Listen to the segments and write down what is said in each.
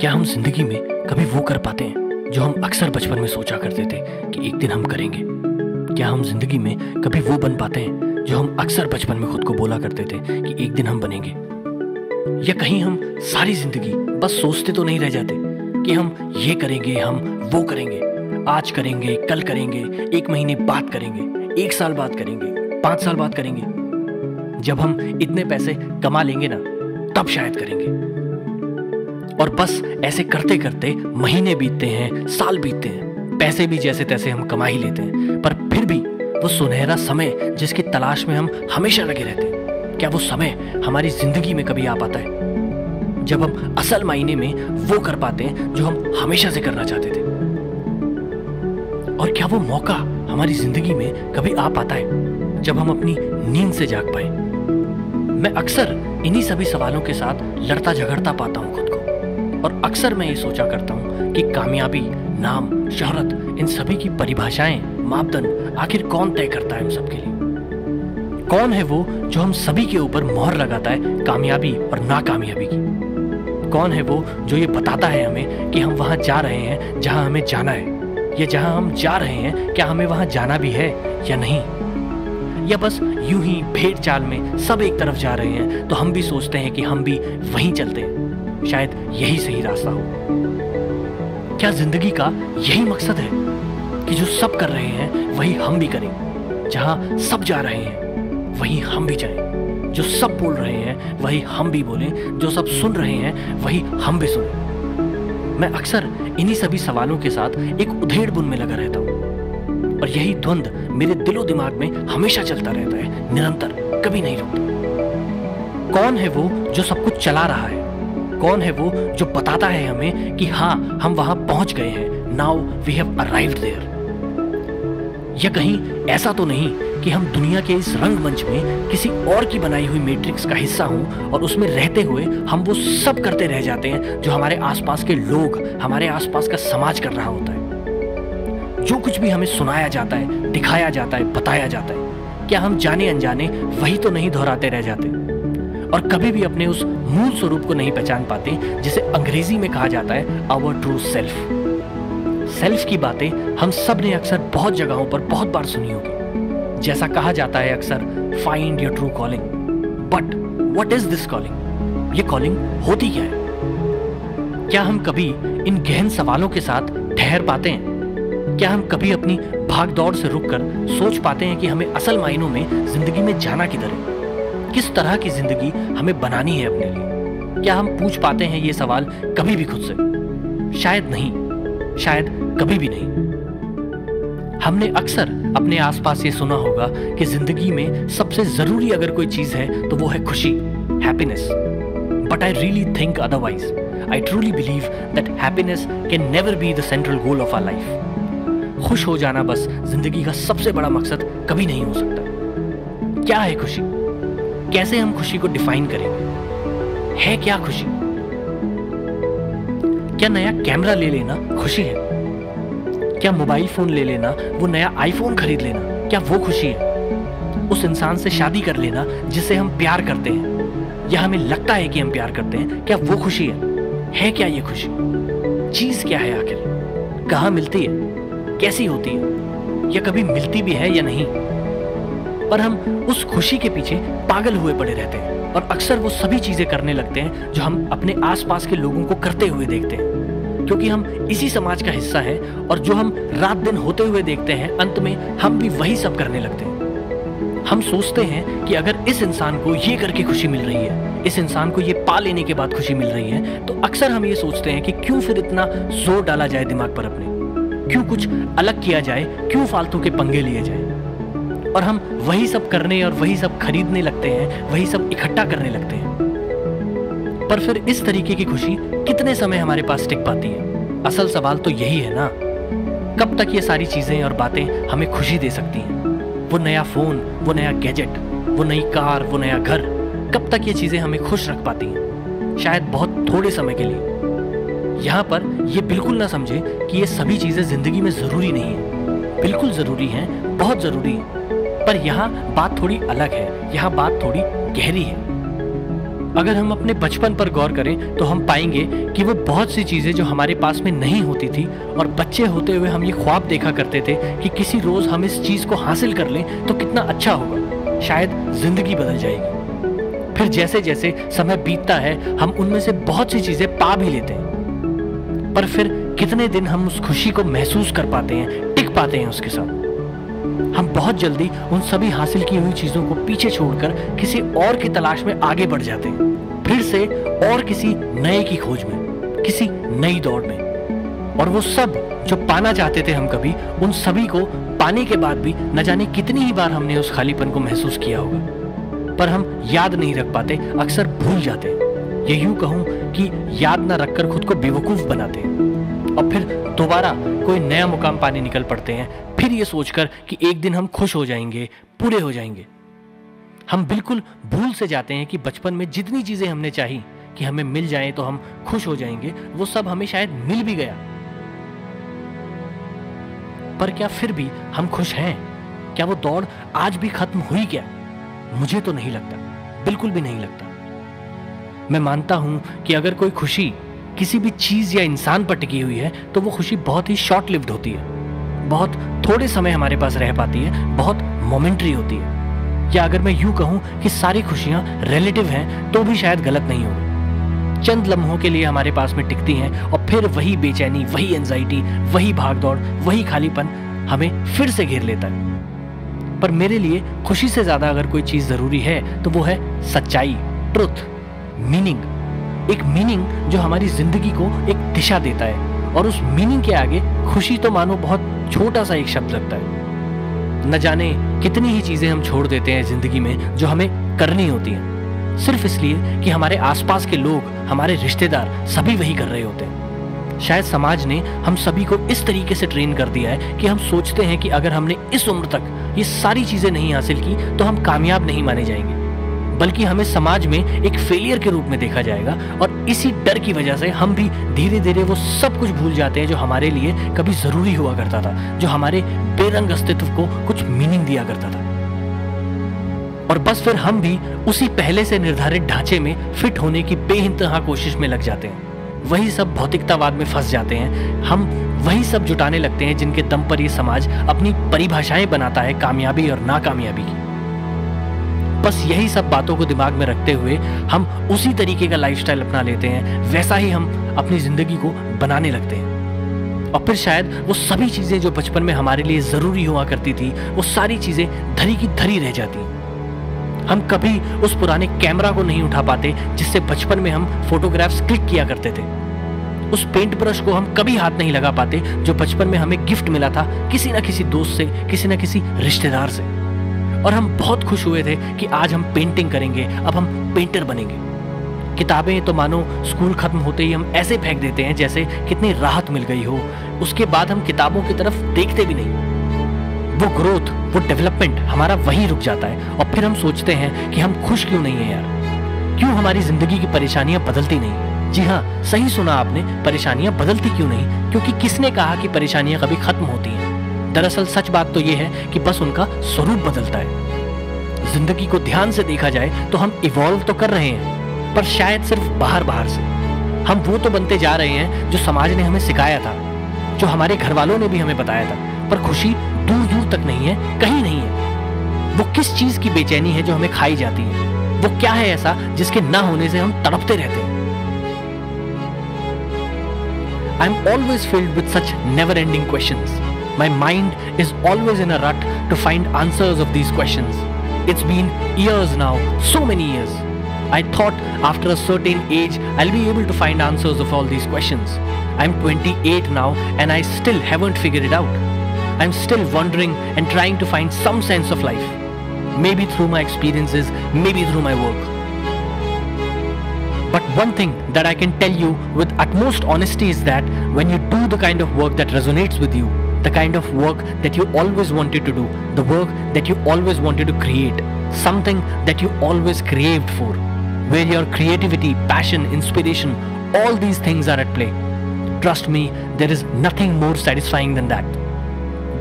क्या हम जिंदगी में कभी वो कर पाते हैं जो हम अक्सर बचपन में सोचा करते थे कि एक दिन हम करेंगे? क्या हम जिंदगी में कभी वो बन पाते हैं जो हम अक्सर बचपन में खुद को बोला करते थे कि एक दिन हम बनेंगे? या कहीं हम सारी जिंदगी बस सोचते तो नहीं रह जाते कि हम ये करेंगे, हम वो करेंगे, आज करेंगे, कल करेंगे, एक महीने बाद करेंगे, एक साल बाद करेंगे, 5 साल बाद करेंगे, जब हम इतने पैसे कमा लेंगे ना तब शायद करेंगे। और बस ऐसे करते करते महीने बीतते हैं, साल बीतते हैं, पैसे भी जैसे तैसे हम कमा ही लेते हैं, पर फिर भी वो सुनहरा समय जिसकी तलाश में हम हमेशा लगे रहते हैं, क्या वो समय हमारी जिंदगी में कभी आ पाता है जब हम असल मायने में वो कर पाते हैं जो हम हमेशा से करना चाहते थे? और क्या वो मौका हमारी जिंदगी में कभी आ पाता है जब हम अपनी नींद से जाग पाए? मैं अक्सर इन्हीं सभी सवालों के साथ लड़ता झगड़ता पाता हूँ खुद को, और अक्सर मैं ये सोचा करता हूँ कि कामयाबी, नाम, शोहरत, इन सभी की परिभाषाएं, मापदंड आखिर कौन तय करता है हम सबके लिए? कौन है वो जो हम सभी के ऊपर मोहर लगाता है कामयाबी और नाकामयाबी की? कौन है वो जो ये बताता है हमें कि हम वहाँ जा रहे हैं जहाँ हमें जाना है, या जहाँ हम जा रहे हैं क्या हमें वहाँ जाना भी है या नहीं? या बस यूं ही भेड़ चाल में सब एक तरफ जा रहे हैं तो हम भी सोचते हैं कि हम भी वहीं चलते हैं, शायद यही सही रास्ता हो। क्या जिंदगी का यही मकसद है कि जो सब कर रहे हैं वही हम भी करें, जहां सब जा रहे हैं वही हम भी जाएं, जो सब बोल रहे हैं वही हम भी बोलें, जो सब सुन रहे हैं वही हम भी सुनें? मैं अक्सर इन्हीं सभी सवालों के साथ एक उधेड़ बुन में लगा रहता हूं, और यही द्वंद्व मेरे दिलो दिमाग में हमेशा चलता रहता है, निरंतर, कभी नहीं रुकता। कौन है वो जो सब कुछ चला रहा है? कौन है वो जो बताता है हमें कि हाँ, हम वहां पहुंच गए हैं, now we have arrived there? या कहीं ऐसा तो नहीं कि हम दुनिया के इस रंगमंच में किसी और की बनाई हुई मैट्रिक्स का हिस्सा हों और उसमें रहते हुए हम वो सब करते रह जाते हैं जो हमारे आसपास के लोग, हमारे आसपास का समाज कर रहा होता है? जो कुछ भी हमें सुनाया जाता है, दिखाया जाता है, बताया जाता है, क्या हम जाने अनजाने वही तो नहीं दोहराते रह जाते, और कभी भी अपने उस मूल स्वरूप को नहीं पहचान पाते जिसे अंग्रेजी में कहा जाता है आवर ट्रू सेल्फ? सेल्फ की बातें हम सब ने अक्सर बहुत जगहों पर बहुत बार सुनी होगी। जैसा कहा जाता है अक्सर, find your true calling, but what is this calling? ये कॉलिंग होती क्या है? क्या हम कभी इन गहन सवालों के साथ ठहर पाते हैं? क्या हम कभी अपनी भागदौड़ से रुककर सोच पाते हैं कि हमें असल मायनों में जिंदगी में जाना किधर है, किस तरह की जिंदगी हमें बनानी है अपने लिए? क्या हम पूछ पाते हैं ये सवाल कभी भी खुद से? शायद नहीं, शायद कभी भी नहीं। हमने अक्सर अपने आसपास ये सुना होगा कि जिंदगी में सबसे जरूरी अगर कोई चीज है तो वो है खुशी, happiness. But I really think otherwise. I truly believe that happiness can never be the central goal of our life. खुश हो जाना बस जिंदगी का सबसे बड़ा मकसद कभी नहीं हो सकता। क्या है खुशी? कैसे हम खुशी को डिफाइन करेंगे? है क्या खुशी? क्या नया कैमरा ले लेना खुशी है? क्या मोबाइल फोन ले लेना, वो नया आईफोन खरीद लेना, क्या वो खुशी है? उस इंसान से शादी कर लेना जिसे हम प्यार करते हैं, या हमें लगता है कि हम प्यार करते हैं, क्या वो खुशी है? है क्या ये खुशी? चीज क्या है आखिर? कहाँ मिलती है? कैसी होती है? या कभी मिलती भी है या नहीं? पर हम उस खुशी के पीछे पागल हुए पड़े रहते हैं, और अक्सर वो सभी चीजें करने लगते हैं जो हम अपने आसपास के लोगों को करते हुए देखते हैं, क्योंकि हम इसी समाज का हिस्सा हैं, और जो हम रात दिन होते हुए देखते हैं, अंत में हम भी वही सब करने लगते हैं। हम सोचते हैं कि अगर इस इंसान को ये करके खुशी मिल रही है, इस इंसान को ये पा लेने के बाद खुशी मिल रही है, तो अक्सर हम ये सोचते हैं कि क्यों फिर इतना जोर डाला जाए दिमाग पर अपने, क्यों कुछ अलग किया जाए, क्यों फालतू के पंगे लिए जाए, और हम वही सब करने और वही सब खरीदने लगते हैं, वही सब इकट्ठा करने लगते हैं। पर फिर इस तरीके की खुशी कितने समय हमारे पास टिक पाती है? असल सवाल तो यही है ना, कब तक ये सारी चीजें और बातें हमें खुशी दे सकती हैं? वो नया फोन, वो नया गैजेट, वो नई कार, वो नया घर, कब तक ये चीजें हमें खुश रख पाती हैं? शायद बहुत थोड़े समय के लिए। यहाँ पर ये बिल्कुल ना समझे कि ये सभी चीजें जिंदगी में जरूरी नहीं है, बिल्कुल जरूरी हैं, बहुत जरूरी हैं, पर यहाँ बात थोड़ी अलग है, यहाँ बात थोड़ी गहरी है। अगर हम अपने बचपन पर गौर करें तो हम पाएंगे कि वो बहुत सी चीज़ें जो हमारे पास में नहीं होती थी और बच्चे होते हुए हम ये ख्वाब देखा करते थे कि किसी रोज़ हम इस चीज़ को हासिल कर लें तो कितना अच्छा होगा, शायद ज़िंदगी बदल जाएगी। फिर जैसे जैसे समय बीतता है हम उनमें से बहुत सी चीज़ें पा भी लेते हैं, पर फिर कितने दिन हम उस खुशी को महसूस कर पाते हैं, टिक पाते हैं उसके साथ। हम बहुत जल्दी उन सभी हासिल की हुई चीजों को पीछे छोड़कर किसी और की तलाश में आगे बढ़ जाते हैं, फिर से और किसी नए की खोज में, किसी नई दौड़ में। और वो सब जो पाना चाहते थे हम कभी, उन सभी को पाने के बाद भी न जाने कितनी ही बार हमने उस खालीपन को महसूस किया होगा, पर हम याद नहीं रख पाते, अक्सर भूल जाते हैं। ये यूं कहूं कि याद ना रखकर खुद को बेवकूफ बनाते हैं और फिर दोबारा कोई नया मुकाम पाने निकल पड़ते हैं, फिर ये सोचकर कि एक दिन हम खुश हो जाएंगे, पूरे हो जाएंगे। हम बिल्कुल भूल से जाते हैं कि बचपन में जितनी चीजें हमने चाही कि हमें मिल जाएं तो हम खुश हो जाएंगे, वो सब हमें शायद मिल भी गया, पर क्या फिर भी हम खुश हैं? क्या वो दौड़ आज भी खत्म हुई क्या? मुझे तो नहीं लगता, बिल्कुल भी नहीं लगता। मैं मानता हूं कि अगर कोई खुशी किसी भी चीज या इंसान पर टिकी हुई है तो वो खुशी बहुत ही शॉर्ट लिव्ड होती है, बहुत थोड़े समय हमारे पास रह पाती है, बहुत मोमेंट्री होती है। या अगर मैं यूं कहूं कि सारी खुशियां रिलेटिव हैं तो भी शायद गलत नहीं होगी। चंद लम्हों के लिए हमारे पास में टिकती हैं और फिर वही बेचैनी, वही एंजाइटी, वही भागदौड़, वही खालीपन हमें फिर से घेर लेता है। पर मेरे लिए खुशी से ज्यादा अगर कोई चीज जरूरी है तो वो है सच्चाई, ट्रुथ, मीनिंग। एक मीनिंग जो हमारी जिंदगी को एक दिशा देता है, और उस मीनिंग के आगे खुशी तो मानो बहुत छोटा सा एक शब्द लगता है। न जाने कितनी ही चीजें हम छोड़ देते हैं जिंदगी में जो हमें करनी होती हैं, सिर्फ इसलिए कि हमारे आसपास के लोग, हमारे रिश्तेदार सभी वही कर रहे होते हैं। शायद समाज ने हम सभी को इस तरीके से ट्रेन कर दिया है कि हम सोचते हैं कि अगर हमने इस उम्र तक ये सारी चीजें नहीं हासिल की तो हम कामयाब नहीं माने जाएंगे, बल्कि हमें समाज में एक फेलियर के रूप में देखा जाएगा। और इसी डर की वजह से हम भी धीरे धीरे वो सब कुछ भूल जाते हैं जो हमारे लिए कभी जरूरी हुआ करता था, जो हमारे बेरंग अस्तित्व को कुछ मीनिंग दिया करता था। और बस फिर हम भी उसी पहले से निर्धारित ढांचे में फिट होने की बेइंतहा कोशिश में लग जाते हैं, वही सब भौतिकतावाद में फंस जाते हैं, हम वही सब जुटाने लगते हैं जिनके दम पर यह समाज अपनी परिभाषाएं बनाता है कामयाबी और नाकामयाबी की। बस यही सब बातों को दिमाग में रखते हुए हम उसी तरीके का लाइफस्टाइल अपना लेते हैं, वैसा ही हम अपनी जिंदगी को बनाने लगते हैं। और फिर शायद वो सभी चीजें जो बचपन में हमारे लिए जरूरी हुआ करती थी, वो सारी चीजें धरी की धरी रह जाती। हम कभी उस पुराने कैमरा को नहीं उठा पाते जिससे बचपन में हम फोटोग्राफ्स क्लिक किया करते थे, उस पेंट ब्रश को हम कभी हाथ नहीं लगा पाते जो बचपन में हमें गिफ्ट मिला था किसी ना किसी दोस्त से, किसी ना किसी रिश्तेदार से। और हम बहुत खुश हुए थे कि आज हम पेंटिंग करेंगे, अब हम पेंटर बनेंगे। किताबें तो मानो स्कूल खत्म होते ही हम ऐसे फेंक देते हैं जैसे कितनी राहत मिल गई हो, उसके बाद हम किताबों की तरफ देखते भी नहीं। वो ग्रोथ, वो डेवलपमेंट हमारा वहीं रुक जाता है और फिर हम सोचते हैं कि हम खुश क्यों नहीं है यार, क्यों हमारी जिंदगी की परेशानियां बदलती नहीं। जी हाँ, सही सुना आपने, परेशानियां बदलती क्यों नहीं, क्योंकि किसने कहा कि परेशानियां कभी खत्म होती हैं। दरअसल सच बात तो यह है कि बस उनका स्वरूप बदलता है। जिंदगी को ध्यान से देखा जाए तो हम इवॉल्व तो कर रहे हैं, पर शायद सिर्फ बाहर बाहर से। हम वो तो बनते जा रहे हैं जो समाज ने हमें सिखाया था, जो हमारे घर वालों ने भी हमें बताया था, पर खुशी दूर दूर तक नहीं है, कहीं नहीं है। वो किस चीज की बेचैनी है जो हमें खाई जाती है? वो क्या है ऐसा जिसके ना होने से हम तड़पते रहते हैं? I am always filled with such never ending questions. My mind is always in a rut to find answers of these questions. It's been years now, so many years. I thought after a certain age I'll be able to find answers of all these questions. I'm 28 now and I still haven't figured it out. I'm still wondering and trying to find some sense of life. Maybe through my experiences, maybe through my work. But one thing that I can tell you with utmost honesty is that when you do the kind of work that resonates with you, the kind of work that you always wanted to do, the work that you always wanted to create, something that you always craved for, where your creativity, passion, inspiration, all these things are at play. Trust me, there is nothing more satisfying than that.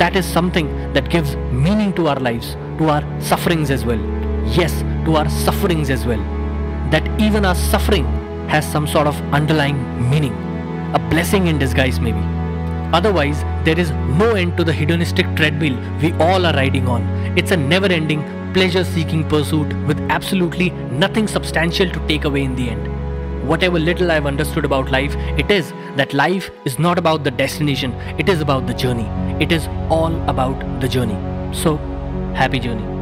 That is something that gives meaning to our lives, to our sufferings as well. Yes, to our sufferings as well. that even our suffering has some sort of underlying meaning, a blessing in disguise maybe. Otherwise, there is no end to the hedonistic treadmill we all are riding on. It's a never-ending, pleasure-seeking pursuit with absolutely nothing substantial to take away in the end. Whatever little I've understood about life, it is that life is not about the destination, it is about the journey. It is all about the journey. So, happy journey.